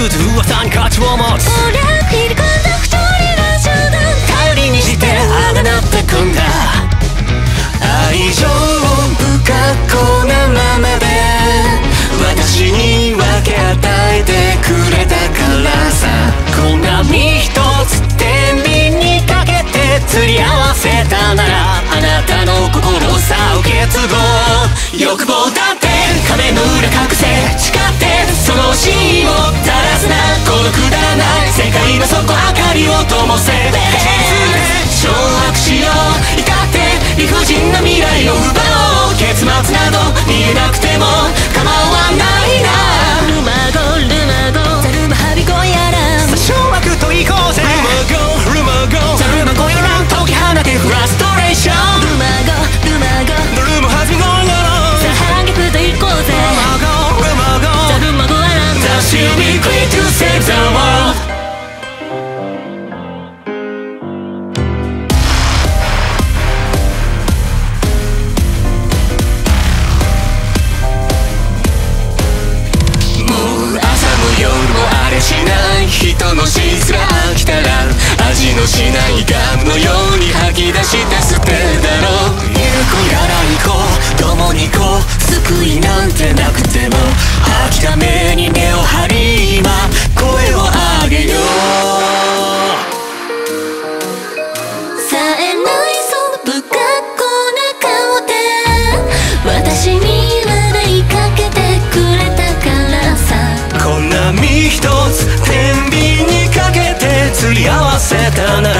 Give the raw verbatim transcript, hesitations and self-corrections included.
くず噂に価値を持つ。俺は切り込んだ太りラジオだ。頼りにしてあがなってくんだ。愛情不格好なままで私に分け与えてくれたからさ。こんな身一つ天秤にかけて釣り合わせたなら、あなたの心さを受け継ごう。欲望だって壁の裏隠せ誓ってその真意を垂らすな。このくだらない世界の底明かりを灯せ。掌握しよう。至って理不尽な未来を奪おう。結末など見えなくても構わないな。ルマゴルマゴザルマハビゴやらんさ掌握といこうぜ。ルマゴルマゴザルマゴやらん解き放てフラストレーション。ルマゴルマゴルマハビゴやらんさ反逆といこうぜ。ルマゴルマゴザルマゴやらんザシュビクリトゥセーブザワールド。人の死すら飽きたら味のしないガムのように吐き出して捨てだろう。行こうやら行こう共に行こう。救いなんてなくても吐きために根を張り今声を上げよう。冴えないその不格好な顔で私に笑いかけてくれたからさ。こんな身一つ天秤にかけて釣り合わせたなら、